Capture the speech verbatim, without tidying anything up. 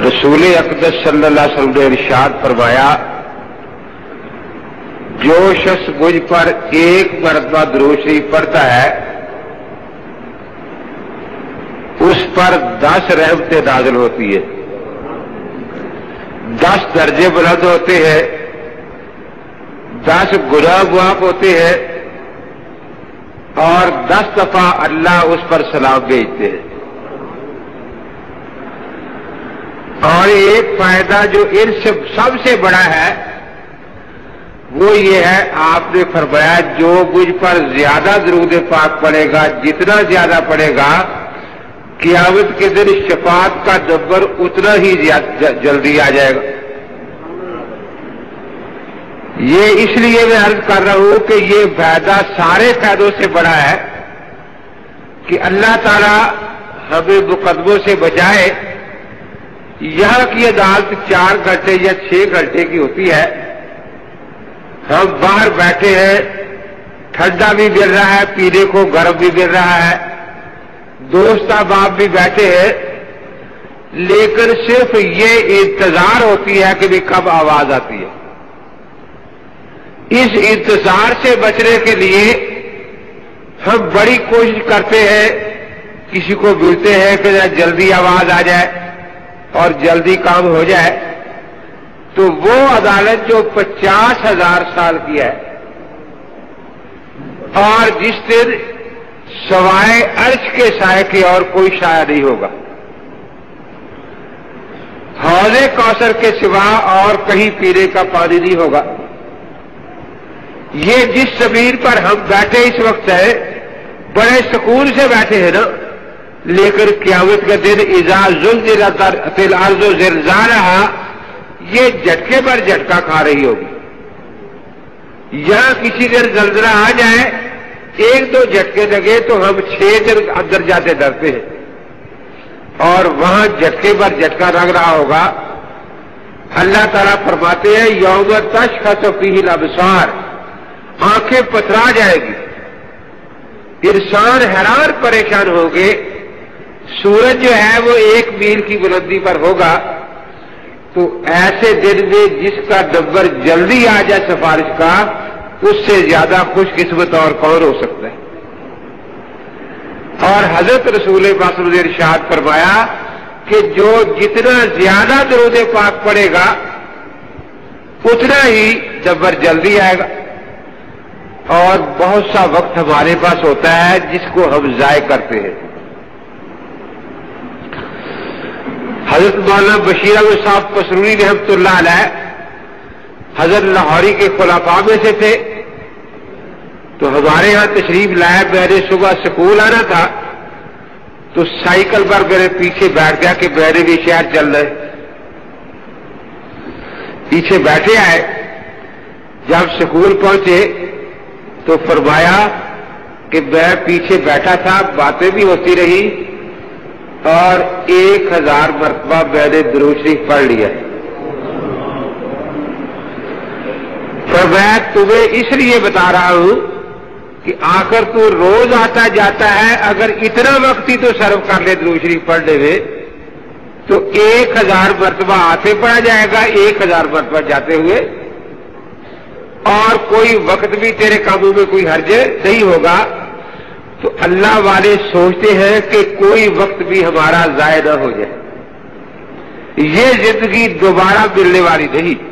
रसूल अक़दस सल्लल्लाहु अलैहि वसल्लम ने इरशाद फरमाया, जो शख्स मुझ पर एक मरतबा दुरूद शरीफ पढ़ता है उस पर दस रहमतें नाज़िल होती है, दस दर्जे बुलंद होते हैं, दस गुनाह माफ होते हैं और दस दफा अल्लाह उस पर सलाम भेजते हैं। और एक फायदा जो इन सब सबसे बड़ा है वो ये है, आपने फरमाया जो मुझ पर ज्यादा दरूद पाक पड़ेगा, जितना ज्यादा पड़ेगा क़यामत के दिन शफाअत का नंबर उतना ही जल्दी आ जाएगा। ये इसलिए मैं अर्ज कर रहा हूं कि ये फायदा सारे फायदों से बड़ा है कि अल्लाह ताला हमें मुकदमों से बचाए। यहाँ की अदालत चार घंटे या छह घंटे की होती है, हम बाहर बैठे हैं, ठंडा भी मिल रहा है पीने को, गर्म भी मिल रहा है, दोस्त अहबाब भी बैठे हैं, लेकिन सिर्फ ये इंतजार होती है कि भी कब आवाज आती है। इस इंतजार से बचने के लिए हम बड़ी कोशिश करते हैं, किसी को मिलते हैं कि जल्दी आवाज आ जाए और जल्दी काम हो जाए। तो वो अदालत जो पचास हजार साल की है और जिस दिन सवाए अर्श के साए के और कोई साया नहीं होगा, हौज़े कौसर के सिवा और कहीं पीने का पानी नहीं होगा। ये जिस जमीन पर हम बैठे इस वक्त है, बड़े सुकून से बैठे हैं ना, लेकिन क़यामत का दिन इजाजुल अर्ज़ ज़िलज़ालहा ये झटके पर झटका खा रही होगी। यहां किसी दिन जल्जला आ जाए, एक दो झटके लगे तो हम छह दिन अंदर जाते डरते हैं और वहां झटके पर झटका लग रहा होगा। अल्लाह ताला फरमाते हैं यौम तशख़्ख़सु फ़ीहिल अबसार, आंखें पथरा जाएगी, इंसान हैरान परेशान होंगे। सूरज जो है वो एक मील की बुलंदी पर होगा। तो ऐसे दिन में जिसका नंबर जल्दी आ जाए सिफारिश का, उससे ज्यादा खुशकिस्मत और कौन हो सकता है। और हजरत रसूल पाक ने इरशाद फरमाया कि जो जितना ज्यादा दरूद पाक पड़ेगा उतना ही नंबर जल्दी आएगा। और बहुत सा वक्त हमारे पास होता है जिसको हम जाय करते हैं। हजरत मौलाना बशीर अहमद साहब पसरूरी रहमतुल्लाह अलैह हजरत लाहौरी के खुलाफा में से थे, तो हमारे यहाँ तशरीफ लाए। मैंने सुबह स्कूल आना था तो साइकिल पर मेरे पीछे बैठ गया कि मैंने भी शहर चल रहे, पीछे बैठे आए। जब स्कूल पहुंचे तो फरमाया कि मैं पीछे बैठा था, बातें भी होती रही और एक हजार मरतबा मैंने दुरूद शरीफ पढ़ लिया। पर मैं तुम्हें इसलिए बता रहा हूं कि आखिर तू रोज आता जाता है, अगर इतना वक्त ही तो सर्व कर ले दुरूद शरीफ पढ़ने में, तो एक हजार मरतबा आते पड़ा जाएगा, एक हजार मरतबा जाते हुए, और कोई वक्त भी तेरे काबू में कोई हर्ज नहीं होगा। तो अल्लाह वाले सोचते हैं कि कोई वक्त भी हमारा जाया न हो जाए, ये जिंदगी दोबारा मिलने वाली नहीं।